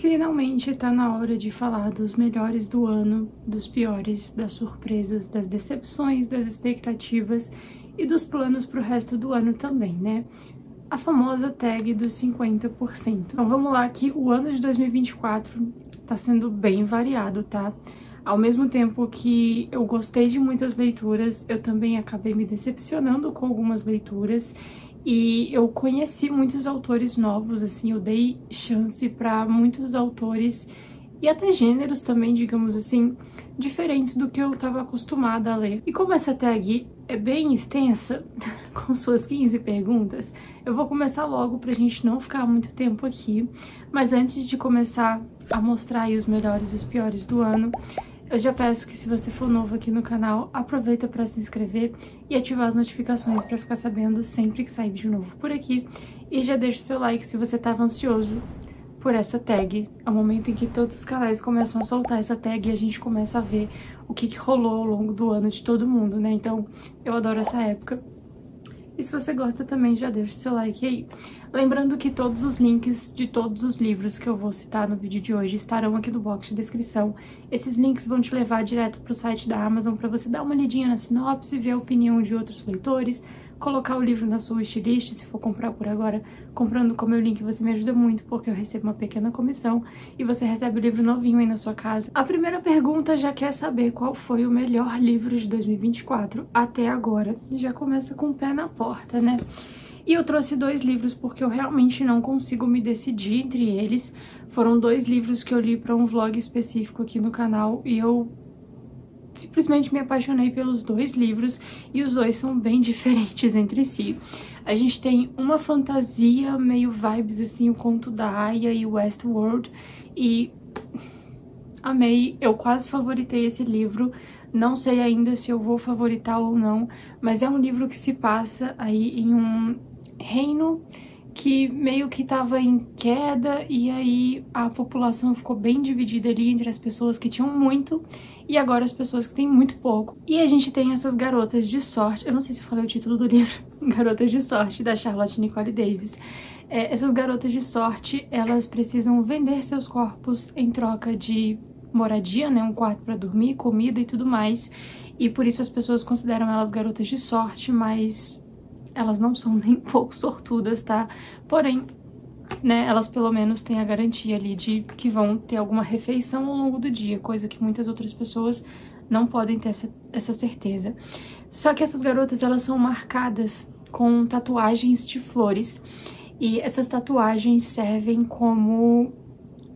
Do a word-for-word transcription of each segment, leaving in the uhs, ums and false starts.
Finalmente tá na hora de falar dos melhores do ano, dos piores, das surpresas, das decepções, das expectativas e dos planos pro resto do ano também, né? A famosa tag dos cinquenta por cento. Então vamos lá que o ano de dois mil e vinte e quatro tá sendo bem variado, tá? Ao mesmo tempo que eu gostei de muitas leituras, eu também acabei me decepcionando com algumas leituras e eu conheci muitos autores novos, assim, eu dei chance para muitos autores e até gêneros também, digamos assim, diferentes do que eu estava acostumada a ler. E como essa tag é bem extensa, com suas quinze perguntas, eu vou começar logo pra gente não ficar muito tempo aqui. Mas antes de começar a mostrar aí os melhores e os piores do ano, eu já peço que se você for novo aqui no canal, aproveita para se inscrever e ativar as notificações para ficar sabendo sempre que sair de novo por aqui. E já deixa o seu like se você estava ansioso por essa tag. É o momento em que todos os canais começam a soltar essa tag e a gente começa a ver o que, que rolou ao longo do ano de todo mundo, né? Então, eu adoro essa época. E se você gosta também, já deixa o seu like aí. Lembrando que todos os links de todos os livros que eu vou citar no vídeo de hoje estarão aqui no box de descrição. Esses links vão te levar direto para o site da Amazon para você dar uma lidinha na sinopse, ver a opinião de outros leitores, colocar o livro na sua wishlist, se for comprar por agora, comprando com o meu link você me ajuda muito, porque eu recebo uma pequena comissão e você recebe o livro novinho aí na sua casa. A primeira pergunta já quer saber qual foi o melhor livro de dois mil e vinte e quatro até agora. E já começa com o pé na porta, né? E eu trouxe dois livros porque eu realmente não consigo me decidir entre eles. Foram dois livros que eu li para um vlog específico aqui no canal e eu simplesmente me apaixonei pelos dois livros e os dois são bem diferentes entre si. A gente tem uma fantasia, meio vibes assim, o Conto da Aia e Westworld, e amei, eu quase favoritei esse livro, não sei ainda se eu vou favoritar ou não, mas é um livro que se passa aí em um reino que meio que estava em queda e aí a população ficou bem dividida ali entre as pessoas que tinham muito e agora as pessoas que têm muito pouco. E a gente tem essas garotas de sorte, eu não sei se eu falei o título do livro, Garotas de Sorte, da Charlotte Nicole Davis. É, essas garotas de sorte, elas precisam vender seus corpos em troca de moradia, né, um quarto para dormir, comida e tudo mais, e por isso as pessoas consideram elas garotas de sorte, mas elas não são nem um pouco sortudas, tá? Porém, né, elas pelo menos têm a garantia ali de que vão ter alguma refeição ao longo do dia, coisa que muitas outras pessoas não podem ter essa, essa certeza. Só que essas garotas, elas são marcadas com tatuagens de flores, e essas tatuagens servem como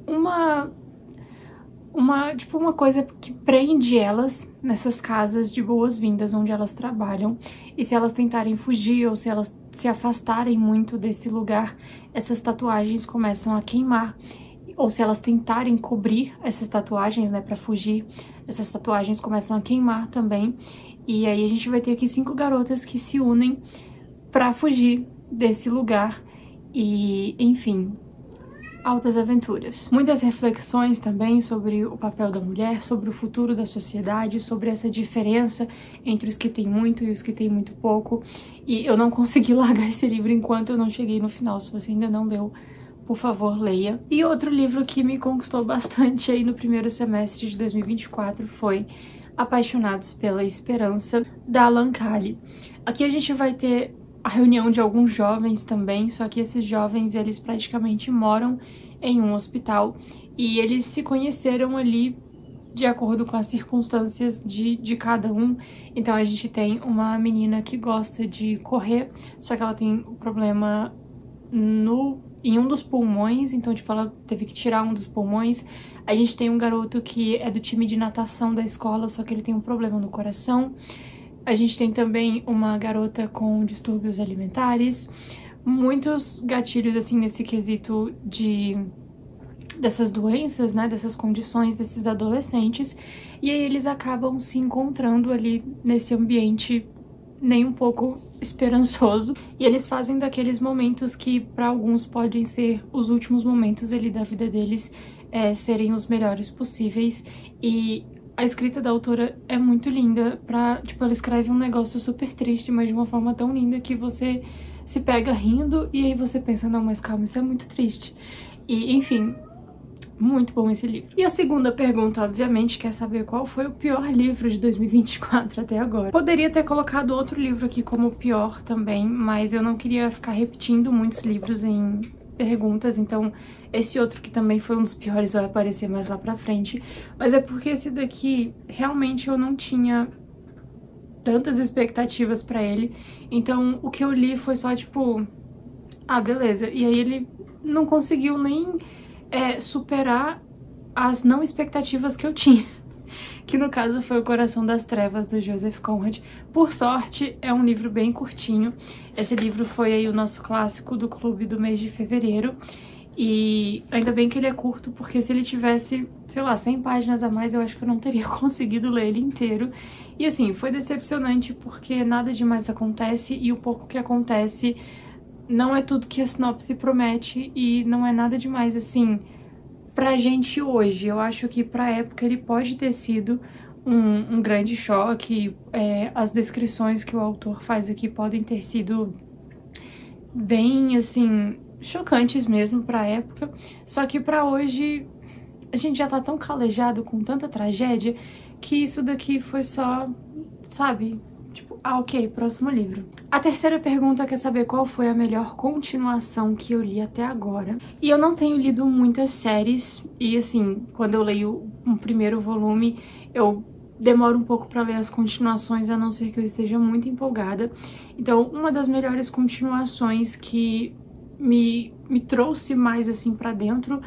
uma... Uma, tipo, uma coisa que prende elas nessas casas de boas-vindas onde elas trabalham. E se elas tentarem fugir ou se elas se afastarem muito desse lugar, essas tatuagens começam a queimar. Ou se elas tentarem cobrir essas tatuagens, né, pra fugir, essas tatuagens começam a queimar também. E aí a gente vai ter aqui cinco garotas que se unem pra fugir desse lugar e, enfim, altas aventuras. Muitas reflexões também sobre o papel da mulher, sobre o futuro da sociedade, sobre essa diferença entre os que têm muito e os que têm muito pouco. E eu não consegui largar esse livro enquanto eu não cheguei no final. Se você ainda não leu, por favor, leia. E outro livro que me conquistou bastante aí no primeiro semestre de dois mil e vinte e quatro foi Apaixonados pela Esperança, da Alan Kali. Aqui a gente vai ter a reunião de alguns jovens também, só que esses jovens, eles praticamente moram em um hospital e eles se conheceram ali de acordo com as circunstâncias de, de cada um. Então a gente tem uma menina que gosta de correr, só que ela tem um problema no, em um dos pulmões, então tipo, ela teve que tirar um dos pulmões. A gente tem um garoto que é do time de natação da escola, só que ele tem um problema no coração. A gente tem também uma garota com distúrbios alimentares, muitos gatilhos, assim, nesse quesito de dessas doenças, né, dessas condições desses adolescentes, e aí eles acabam se encontrando ali nesse ambiente nem um pouco esperançoso, e eles fazem daqueles momentos que, para alguns, podem ser os últimos momentos ali da vida deles, é, serem os melhores possíveis, e a escrita da autora é muito linda, pra, tipo, ela escreve um negócio super triste, mas de uma forma tão linda que você se pega rindo e aí você pensa, não, mas calma, isso é muito triste. E, enfim, muito bom esse livro. E a segunda pergunta, obviamente, quer saber qual foi o pior livro de dois mil e vinte e quatro até agora. Poderia ter colocado outro livro aqui como pior também, mas eu não queria ficar repetindo muitos livros em perguntas, então esse outro que também foi um dos piores vai aparecer mais lá pra frente. Mas é porque esse daqui, realmente eu não tinha tantas expectativas pra ele, então o que eu li foi só tipo, ah, beleza. E aí ele não conseguiu nem é, superar as não expectativas que eu tinha, que no caso foi O Coração das Trevas, do Joseph Conrad. Por sorte, é um livro bem curtinho. Esse livro foi aí o nosso clássico do clube do mês de fevereiro, e ainda bem que ele é curto, porque se ele tivesse, sei lá, cem páginas a mais, eu acho que eu não teria conseguido ler ele inteiro. E assim, foi decepcionante porque nada demais acontece, e o pouco que acontece não é tudo que a sinopse promete, e não é nada demais assim pra gente hoje. Eu acho que pra época ele pode ter sido um, um grande choque. É, as descrições que o autor faz aqui podem ter sido bem, assim, chocantes mesmo pra época. Só que pra hoje a gente já tá tão calejado com tanta tragédia que isso daqui foi só, sabe, tipo, ah, ok, próximo livro. A terceira pergunta quer saber qual foi a melhor continuação que eu li até agora. E eu não tenho lido muitas séries, e assim, quando eu leio um primeiro volume, eu demoro um pouco pra ler as continuações, a não ser que eu esteja muito empolgada. Então, uma das melhores continuações que me, me trouxe mais, assim, pra dentro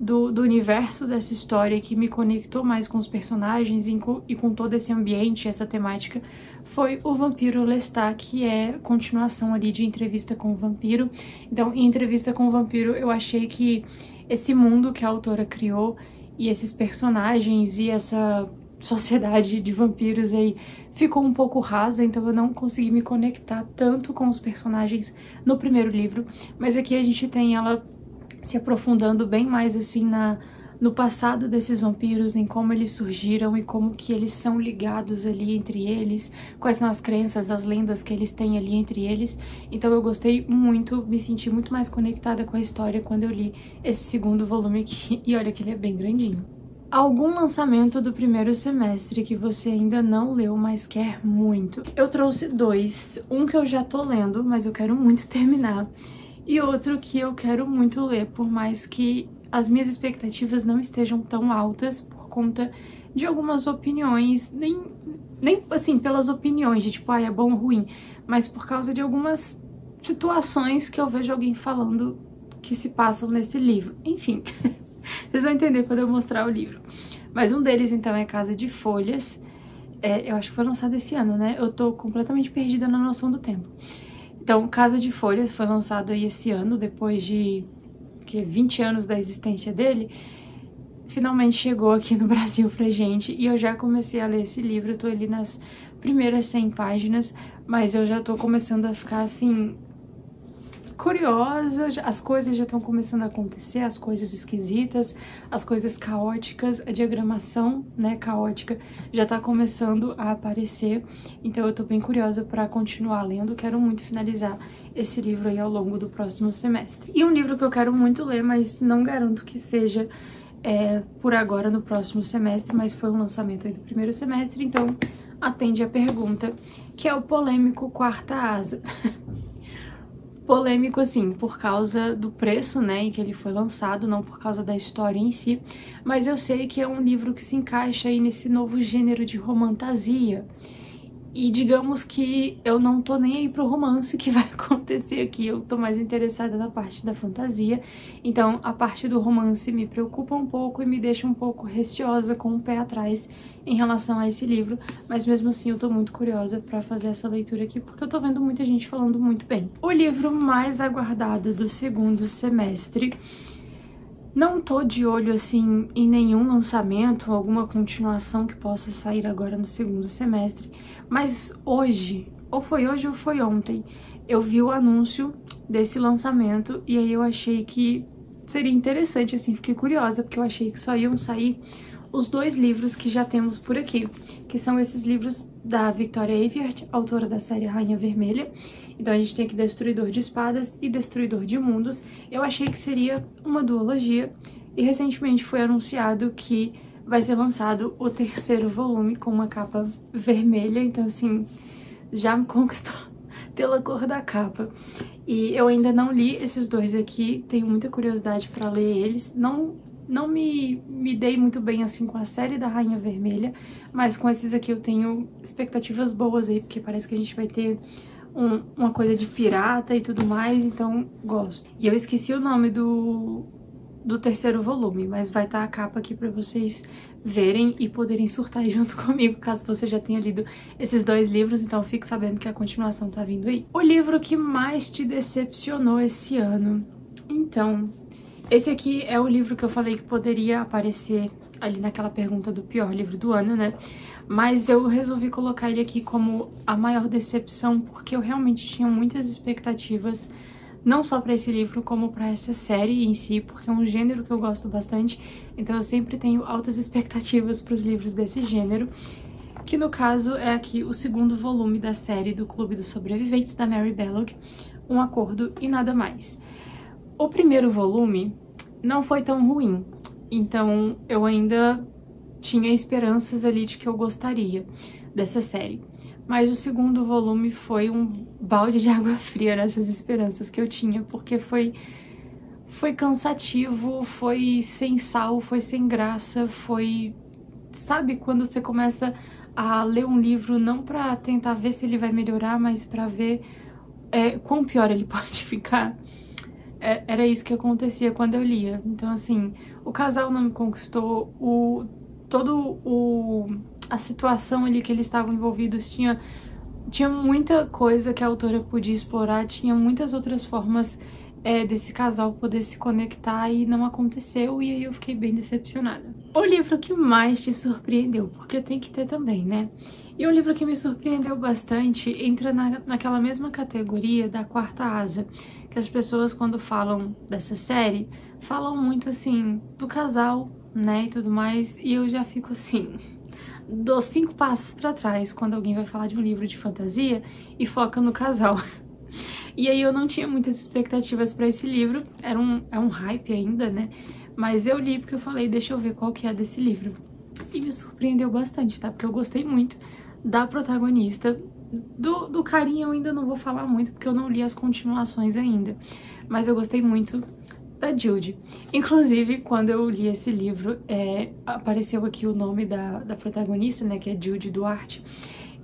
Do, do universo dessa história, que me conectou mais com os personagens e com, e com todo esse ambiente, essa temática, foi O Vampiro Lestat, que é continuação ali de Entrevista com o Vampiro. Então, em Entrevista com o Vampiro, eu achei que esse mundo que a autora criou, e esses personagens, e essa sociedade de vampiros aí ficou um pouco rasa, então eu não consegui me conectar tanto com os personagens no primeiro livro, mas aqui a gente tem ela se aprofundando bem mais, assim, na, no passado desses vampiros, em como eles surgiram e como que eles são ligados ali entre eles, quais são as crenças, as lendas que eles têm ali entre eles. Então eu gostei muito, me senti muito mais conectada com a história quando eu li esse segundo volume aqui, e olha que ele é bem grandinho. Algum lançamento do primeiro semestre que você ainda não leu, mas quer muito? Eu trouxe dois, um que eu já tô lendo, mas eu quero muito terminar, e outro que eu quero muito ler, por mais que as minhas expectativas não estejam tão altas por conta de algumas opiniões, nem, nem assim, pelas opiniões de tipo, ah, é bom ou ruim, mas por causa de algumas situações que eu vejo alguém falando que se passam nesse livro. Enfim, vocês vão entender quando eu mostrar o livro. Mas um deles, então, é Casa de Folhas. É, eu acho que foi lançado esse ano, né? Eu tô completamente perdida na noção do tempo. Então, Casa de Folhas foi lançado aí esse ano, depois de que, vinte anos da existência dele. Finalmente chegou aqui no Brasil pra gente, e eu já comecei a ler esse livro. Eu tô ali nas primeiras cem páginas, mas eu já tô começando a ficar, assim, curiosa. As coisas já estão começando a acontecer, as coisas esquisitas, as coisas caóticas, a diagramação, né, caótica já tá começando a aparecer, então eu tô bem curiosa pra continuar lendo, quero muito finalizar esse livro aí ao longo do próximo semestre. E um livro que eu quero muito ler, mas não garanto que seja é, por agora no próximo semestre, mas foi um lançamento aí do primeiro semestre, então atende a pergunta, que é o polêmico Quarta Asa. Polêmico, assim, por causa do preço, né, em que ele foi lançado, não por causa da história em si, mas eu sei que é um livro que se encaixa aí nesse novo gênero de romantasia. E digamos que eu não tô nem aí pro romance que vai acontecer aqui, eu tô mais interessada na parte da fantasia, então a parte do romance me preocupa um pouco e me deixa um pouco receosa, com o pé atrás em relação a esse livro, mas mesmo assim eu tô muito curiosa pra fazer essa leitura aqui, porque eu tô vendo muita gente falando muito bem. O livro mais aguardado do segundo semestre. Não tô de olho, assim, em nenhum lançamento, alguma continuação que possa sair agora no segundo semestre, mas hoje, ou foi hoje ou foi ontem, eu vi o anúncio desse lançamento, e aí eu achei que seria interessante, assim, fiquei curiosa, porque eu achei que só iam sair os dois livros que já temos por aqui, que são esses livros da Victoria Aveyard, autora da série Rainha Vermelha. Então a gente tem aqui Destruidor de Espadas e Destruidor de Mundos. Eu achei que seria uma duologia, E recentemente foi anunciado que vai ser lançado o terceiro volume com uma capa vermelha, então assim, já me conquistou pela cor da capa. E eu ainda não li esses dois aqui, tenho muita curiosidade pra ler eles. Não, não me, me dei muito bem assim com a série da Rainha Vermelha, mas com esses aqui eu tenho expectativas boas aí, porque parece que a gente vai ter um, uma coisa de pirata e tudo mais, então gosto. E eu esqueci o nome do... do terceiro volume, mas vai estar a capa aqui pra vocês verem e poderem surtar junto comigo, caso você já tenha lido esses dois livros, então fique sabendo que a continuação tá vindo aí. O livro que mais te decepcionou esse ano. Então, esse aqui é o livro que eu falei que poderia aparecer ali naquela pergunta do pior livro do ano, né? Mas eu resolvi colocar ele aqui como a maior decepção, porque eu realmente tinha muitas expectativas, não só para esse livro, como para essa série em si, porque é um gênero que eu gosto bastante, então eu sempre tenho altas expectativas para os livros desse gênero, que no caso é aqui o segundo volume da série do Clube dos Sobreviventes, da Mary Balogh, Um Acordo e Nada Mais. O primeiro volume não foi tão ruim, então eu ainda tinha esperanças ali de que eu gostaria dessa série. Mas o segundo volume foi um balde de água fria nessas esperanças que eu tinha, porque foi, foi cansativo, foi sem sal, foi sem graça, foi... Sabe quando você começa a ler um livro não pra tentar ver se ele vai melhorar, mas pra ver é, quão pior ele pode ficar? É, era isso que acontecia quando eu lia. Então, assim, o casal não me conquistou, o... todo o... a situação ali que eles estavam envolvidos tinha, tinha muita coisa que a autora podia explorar, tinha muitas outras formas é, desse casal poder se conectar e não aconteceu, e aí eu fiquei bem decepcionada. O livro que mais te surpreendeu, porque tem que ter também, né? E um livro que me surpreendeu bastante entra na, naquela mesma categoria da Quarta Asa, que as pessoas quando falam dessa série, falam muito assim, do casal, né, e tudo mais, e eu já fico assim... Dou cinco passos pra trás quando alguém vai falar de um livro de fantasia e foca no casal. E aí eu não tinha muitas expectativas pra esse livro, era um, é um hype ainda, né? Mas eu li porque eu falei, deixa eu ver qual que é desse livro. E me surpreendeu bastante, tá? Porque eu gostei muito da protagonista. Do, do carinha eu ainda não vou falar muito, porque eu não li as continuações ainda. Mas eu gostei muito da Jude. Inclusive, quando eu li esse livro, é, apareceu aqui o nome da, da protagonista, né, que é Jude Duarte,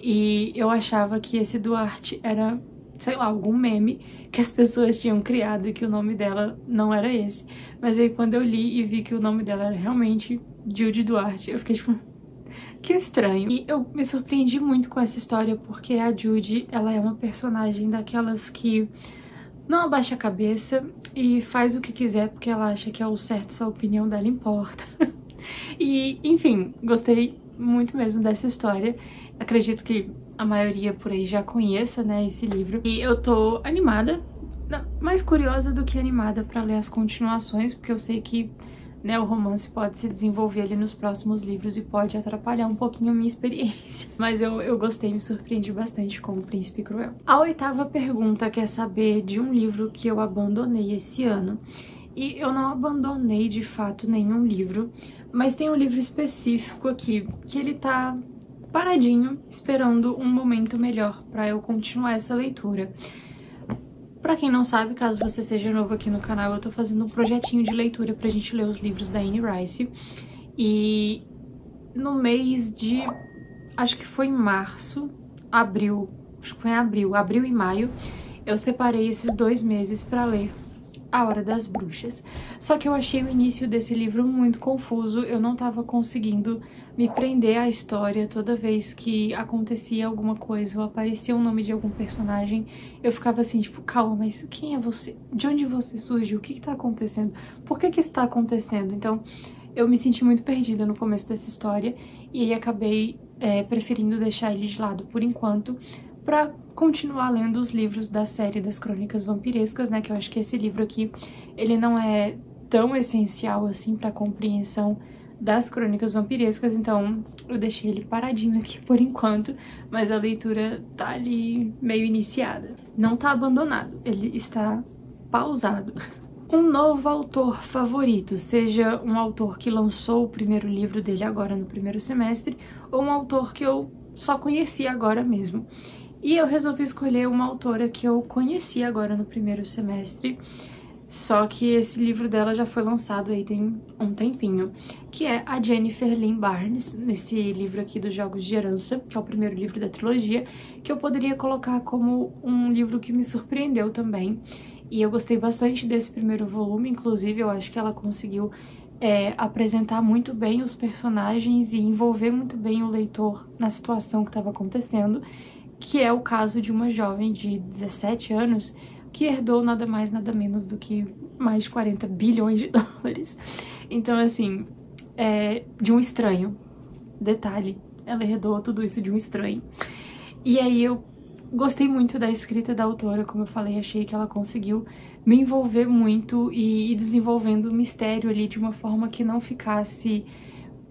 e eu achava que esse Duarte era, sei lá, algum meme que as pessoas tinham criado e que o nome dela não era esse. Mas aí, quando eu li e vi que o nome dela era realmente Jude Duarte, eu fiquei tipo, que estranho. E eu me surpreendi muito com essa história, porque a Jude, ela é uma personagem daquelas que... não abaixa a cabeça e faz o que quiser porque ela acha que é o certo, sua opinião dela importa. E, enfim, gostei muito mesmo dessa história. Acredito que a maioria por aí já conheça, né, esse livro. E eu tô animada, mais curiosa do que animada pra ler as continuações, porque eu sei que, né, o romance pode se desenvolver ali nos próximos livros e pode atrapalhar um pouquinho a minha experiência. Mas eu, eu gostei, me surpreendi bastante com O Príncipe Cruel. A oitava pergunta quer saber de um livro que eu abandonei esse ano. E eu não abandonei, de fato, nenhum livro, mas tem um livro específico aqui, que ele tá paradinho, esperando um momento melhor pra eu continuar essa leitura. Pra quem não sabe, caso você seja novo aqui no canal, eu tô fazendo um projetinho de leitura pra gente ler os livros da Anne Rice. E no mês de... acho que foi em março, abril, acho que foi em abril, abril e maio, eu separei esses dois meses pra ler A Hora das Bruxas. Só que eu achei o início desse livro muito confuso, eu não tava conseguindo me prender à história. Toda vez que acontecia alguma coisa ou aparecia o nome de algum personagem, eu ficava assim, tipo, calma, mas quem é você? De onde você surge? O que que tá acontecendo? Por que que isso tá acontecendo? Então, eu me senti muito perdida no começo dessa história e aí acabei é, preferindo deixar ele de lado por enquanto, pra continuar lendo os livros da série das Crônicas Vampirescas, né, que eu acho que esse livro aqui, ele não é tão essencial, assim, pra compreensão das Crônicas Vampirescas, então eu deixei ele paradinho aqui por enquanto, mas a leitura tá ali meio iniciada. Não tá abandonado, ele está pausado. um novo autor favorito, seja um autor que lançou o primeiro livro dele agora no primeiro semestre, ou um autor que eu só conheci agora mesmo. E eu resolvi escolher uma autora que eu conheci agora no primeiro semestre, só que esse livro dela já foi lançado aí tem um tempinho, que é a Jennifer Lynn Barnes, nesse livro aqui dos Jogos de Herança, que é o primeiro livro da trilogia, que eu poderia colocar como um livro que me surpreendeu também. E eu gostei bastante desse primeiro volume, inclusive eu acho que ela conseguiu é, apresentar muito bem os personagens e envolver muito bem o leitor na situação que estava acontecendo, que é o caso de uma jovem de dezessete anos, que herdou nada mais, nada menos do que mais de quarenta bilhões de dólares. Então, assim, é, de um estranho. Detalhe, ela herdou tudo isso de um estranho. E aí eu gostei muito da escrita da autora, como eu falei, achei que ela conseguiu me envolver muito e ir desenvolvendo o mistério ali de uma forma que não ficasse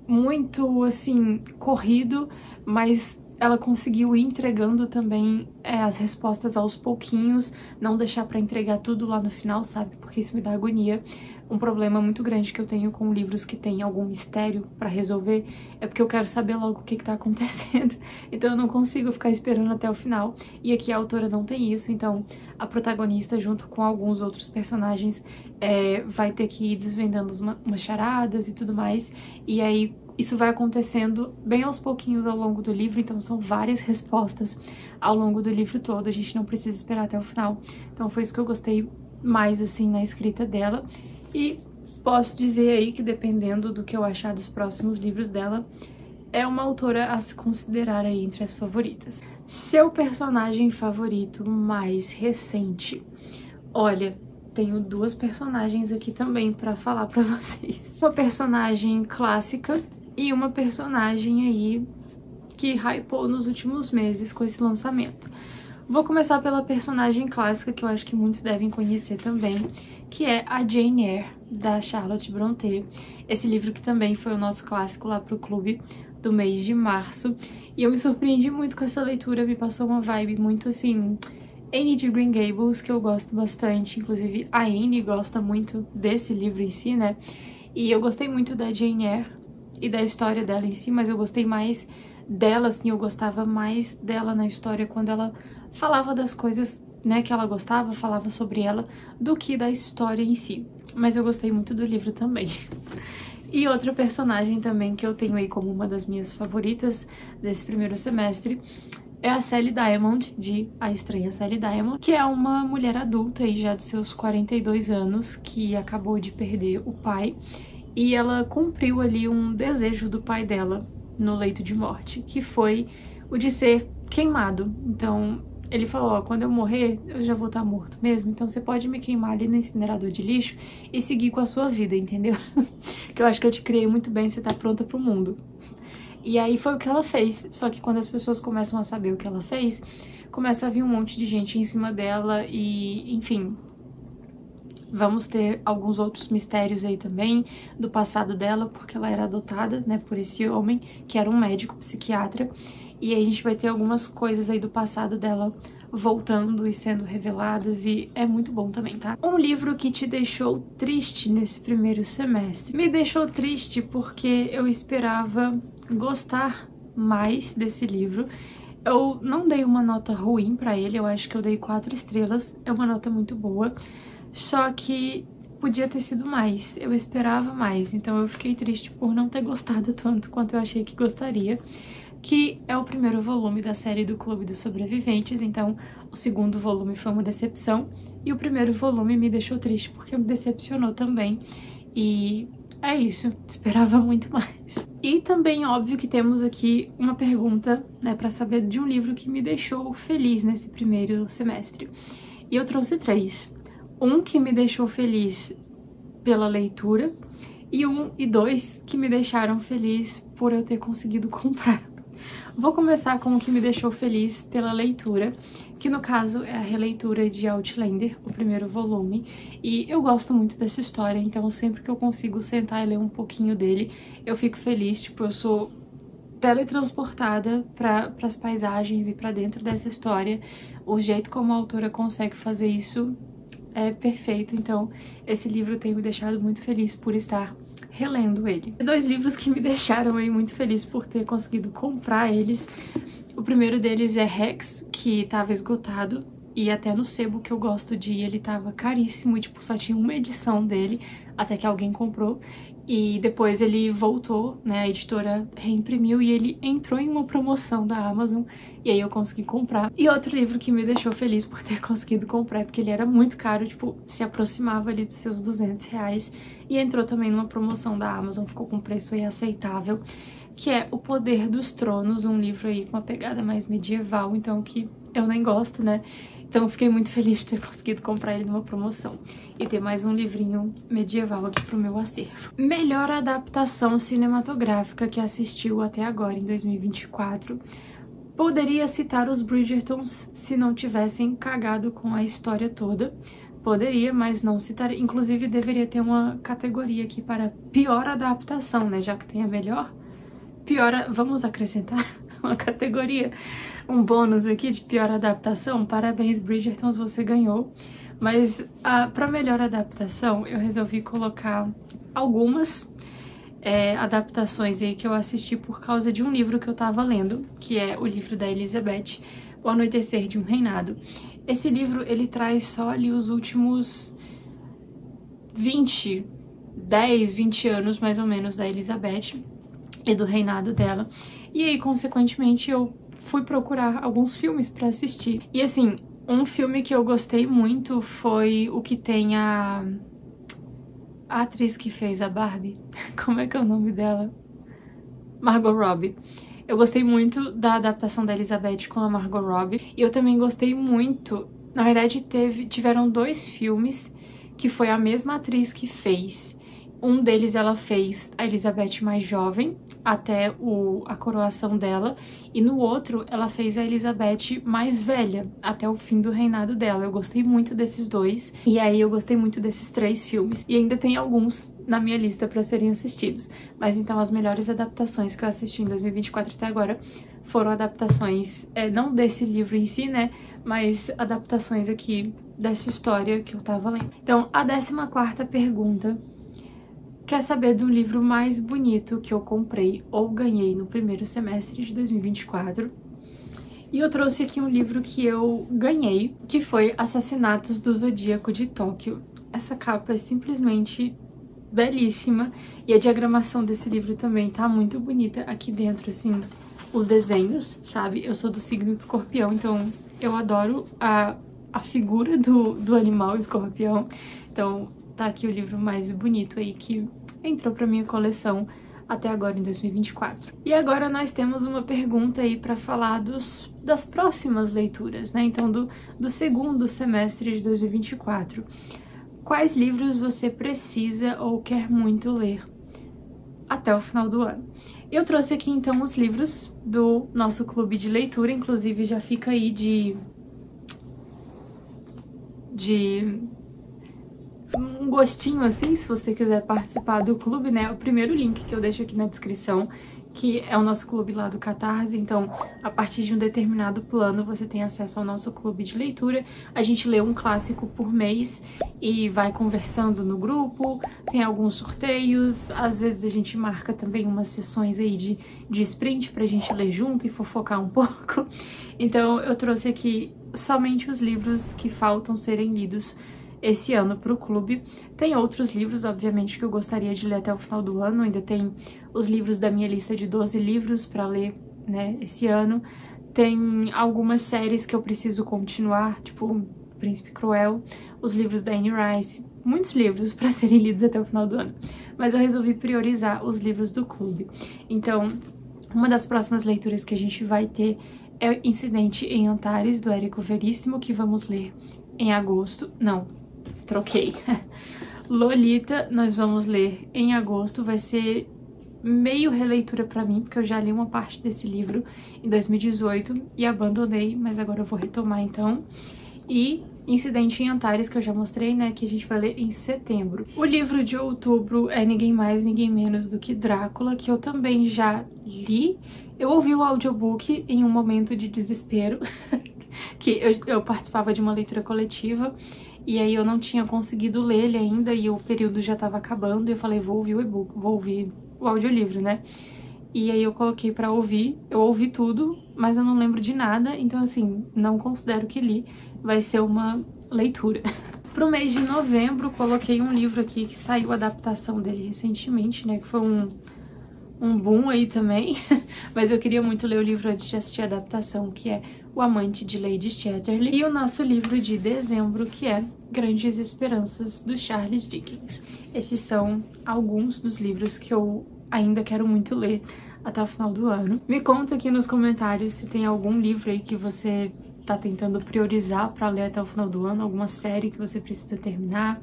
muito, assim, corrido, mas ela conseguiu ir entregando também é, as respostas aos pouquinhos, não deixar pra entregar tudo lá no final, sabe? Porque isso me dá agonia. Um problema muito grande que eu tenho com livros que tem algum mistério pra resolver é porque eu quero saber logo o que que tá acontecendo. Então eu não consigo ficar esperando até o final. E aqui a autora não tem isso, então a protagonista, junto com alguns outros personagens, é, vai ter que ir desvendando umas charadas e tudo mais. E aí isso vai acontecendo bem aos pouquinhos ao longo do livro, então são várias respostas ao longo do livro todo, a gente não precisa esperar até o final. Então foi isso que eu gostei mais, assim, na escrita dela. E posso dizer aí que, dependendo do que eu achar dos próximos livros dela, é uma autora a se considerar aí entre as favoritas. Seu personagem favorito mais recente? Olha, tenho duas personagens aqui também pra falar pra vocês. Uma personagem clássica e uma personagem aí que hypou nos últimos meses com esse lançamento. Vou começar pela personagem clássica, que eu acho que muitos devem conhecer também, que é a Jane Eyre, da Charlotte Brontë. Esse livro que também foi o nosso clássico lá pro clube do mês de março. E eu me surpreendi muito com essa leitura, me passou uma vibe muito assim Anne de Green Gables, que eu gosto bastante, inclusive a Anne gosta muito desse livro em si, né? E eu gostei muito da Jane Eyre e da história dela em si, mas eu gostei mais dela, assim, eu gostava mais dela na história quando ela falava das coisas, né, que ela gostava, falava sobre ela, do que da história em si. Mas eu gostei muito do livro também. E outra personagem também que eu tenho aí como uma das minhas favoritas desse primeiro semestre é a Sally Diamond, de A Estranha Sally Diamond, que é uma mulher adulta aí já dos seus quarenta e dois anos, que acabou de perder o pai, e ela cumpriu ali um desejo do pai dela no leito de morte, que foi o de ser queimado. Então ele falou, ó, quando eu morrer eu já vou estar morto mesmo, então você pode me queimar ali no incinerador de lixo e seguir com a sua vida, entendeu? Que eu acho que eu te criei muito bem, você tá pronta pro mundo. E aí foi o que ela fez, só que quando as pessoas começam a saber o que ela fez, começa a vir um monte de gente em cima dela e, enfim, vamos ter alguns outros mistérios aí também do passado dela, porque ela era adotada, né, por esse homem, que era um médico psiquiatra, e aí a gente vai ter algumas coisas aí do passado dela voltando e sendo reveladas, e é muito bom também, tá? Um livro que te deixou triste nesse primeiro semestre. Me deixou triste porque eu esperava gostar mais desse livro. Eu não dei uma nota ruim pra ele, eu acho que eu dei quatro estrelas, é uma nota muito boa, só que podia ter sido mais, eu esperava mais, então eu fiquei triste por não ter gostado tanto quanto eu achei que gostaria, que é o primeiro volume da série do Clube dos Sobreviventes, então o segundo volume foi uma decepção, e o primeiro volume me deixou triste porque me decepcionou também, e é isso, esperava muito mais. E também, óbvio, que temos aqui uma pergunta, né, pra saber de um livro que me deixou feliz nesse primeiro semestre. E eu trouxe três. Um que me deixou feliz pela leitura, e um e dois que me deixaram feliz por eu ter conseguido comprar. Vou começar com o que me deixou feliz pela leitura, que no caso é a releitura de Outlander, o primeiro volume, e eu gosto muito dessa história, então sempre que eu consigo sentar e ler um pouquinho dele, eu fico feliz, tipo, eu sou teletransportada para as paisagens e para dentro dessa história. O jeito como a autora consegue fazer isso é perfeito, então esse livro tem me deixado muito feliz por estar relendo ele. Dois livros que me deixaram aí muito feliz por ter conseguido comprar eles. O primeiro deles é Hex, que estava esgotado, e até no sebo que eu gosto de ir, ele estava caríssimo, tipo, só tinha uma edição dele, até que alguém comprou. E depois ele voltou, né, a editora reimprimiu e ele entrou em uma promoção da Amazon, e aí eu consegui comprar. E outro livro que me deixou feliz por ter conseguido comprar, porque ele era muito caro, tipo, se aproximava ali dos seus duzentos reais, e entrou também numa promoção da Amazon, ficou com um preço aí aceitável, que é O Poder dos Tronos, um livro aí com uma pegada mais medieval, então que eu nem gosto, né? Então eu fiquei muito feliz de ter conseguido comprar ele numa promoção e ter mais um livrinho medieval aqui pro meu acervo. Melhor adaptação cinematográfica que assistiu até agora, em dois mil e vinte e quatro. Poderia citar os Bridgertons se não tivessem cagado com a história toda. Poderia, mas não citaria. Inclusive deveria ter uma categoria aqui para pior adaptação, né? Já que tem a melhor, pior... A... Vamos acrescentar uma categoria, um bônus aqui de pior adaptação. Parabéns, Bridgertons, você ganhou. Mas a, pra melhor adaptação, eu resolvi colocar algumas é, adaptações aí que eu assisti por causa de um livro que eu tava lendo, que é o livro da Elizabeth, O Anoitecer de um Reinado. Esse livro, ele traz só ali os últimos vinte, dez, vinte anos, mais ou menos, da Elizabeth e do reinado dela. E aí, consequentemente, eu fui procurar alguns filmes pra assistir. E assim, um filme que eu gostei muito foi o que tem a... a atriz que fez a Barbie. Como é que é o nome dela? Margot Robbie. Eu gostei muito da adaptação da Elizabeth com a Margot Robbie. E eu também gostei muito... Na verdade, teve, tiveram dois filmes que foi a mesma atriz que fez. Um deles ela fez a Elizabeth mais jovem, até o, a coroação dela, e no outro ela fez a Elizabeth mais velha, até o fim do reinado dela. Eu gostei muito desses dois, e aí eu gostei muito desses três filmes. E ainda tem alguns na minha lista para serem assistidos. Mas então as melhores adaptações que eu assisti em dois mil e vinte e quatro até agora foram adaptações, é, não desse livro em si, né, mas adaptações aqui dessa história que eu tava lendo. Então, a décima quarta pergunta... Quer saber do livro mais bonito que eu comprei ou ganhei no primeiro semestre de dois mil e vinte e quatro? E eu trouxe aqui um livro que eu ganhei, que foi Assassinatos do Zodíaco de Tóquio. Essa capa é simplesmente belíssima e a diagramação desse livro também tá muito bonita aqui dentro, assim, os desenhos, sabe? Eu sou do signo de escorpião, então eu adoro a, a figura do, do animal escorpião, então... Tá aqui o livro mais bonito aí que entrou pra minha coleção até agora em dois mil e vinte e quatro. E agora nós temos uma pergunta aí pra falar dos, das próximas leituras, né? Então, do, do segundo semestre de dois mil e vinte e quatro. Quais livros você precisa ou quer muito ler até o final do ano? Eu trouxe aqui, então, os livros do nosso clube de leitura. Inclusive, já fica aí de... de... um gostinho assim, se você quiser participar do clube, né? O primeiro link que eu deixo aqui na descrição, que é o nosso clube lá do Catarse. Então, a partir de um determinado plano, você tem acesso ao nosso clube de leitura. A gente lê um clássico por mês e vai conversando no grupo, tem alguns sorteios, às vezes a gente marca também umas sessões aí de, de sprint pra gente ler junto e fofocar um pouco. Então, eu trouxe aqui somente os livros que faltam serem lidos esse ano para o clube. Tem outros livros, obviamente, que eu gostaria de ler até o final do ano. Ainda tem os livros da minha lista de doze livros para ler, né, esse ano. Tem algumas séries que eu preciso continuar, tipo O Príncipe Cruel, os livros da Anne Rice, muitos livros para serem lidos até o final do ano. Mas eu resolvi priorizar os livros do clube. Então, uma das próximas leituras que a gente vai ter é Incidente em Antares, do Érico Veríssimo, que vamos ler em agosto. Não, troquei. Lolita, nós vamos ler em agosto, vai ser meio releitura pra mim, porque eu já li uma parte desse livro em dois mil e dezoito e abandonei, mas agora eu vou retomar então. E Incidente em Antares, que eu já mostrei, né, que a gente vai ler em setembro. O livro de outubro é ninguém mais, ninguém menos do que Drácula, que eu também já li. Eu ouvi o audiobook em um momento de desespero, que eu, eu participava de uma leitura coletiva. E aí eu não tinha conseguido ler ele ainda e o período já estava acabando. E eu falei, vou ouvir o e-book, vou ouvir o audiolivro, né? E aí eu coloquei pra ouvir, eu ouvi tudo, mas eu não lembro de nada. Então, assim, não considero que li, vai ser uma leitura. Pro mês de novembro, coloquei um livro aqui que saiu a adaptação dele recentemente, né? Que foi um, um boom aí também. Mas eu queria muito ler o livro antes de assistir a adaptação, que é O Amante de Lady Chatterley, e o nosso livro de dezembro, que é Grandes Esperanças, do Charles Dickens. Esses são alguns dos livros que eu ainda quero muito ler até o final do ano. Me conta aqui nos comentários se tem algum livro aí que você tá tentando priorizar pra ler até o final do ano, alguma série que você precisa terminar.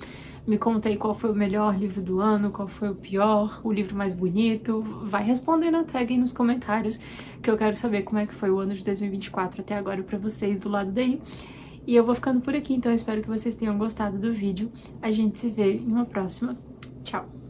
Me conta aí qual foi o melhor livro do ano, qual foi o pior, o livro mais bonito. Vai respondendo a tag aí nos comentários, que eu quero saber como é que foi o ano de dois mil e vinte e quatro até agora pra vocês do lado daí. E eu vou ficando por aqui, então eu espero que vocês tenham gostado do vídeo. A gente se vê em uma próxima. Tchau!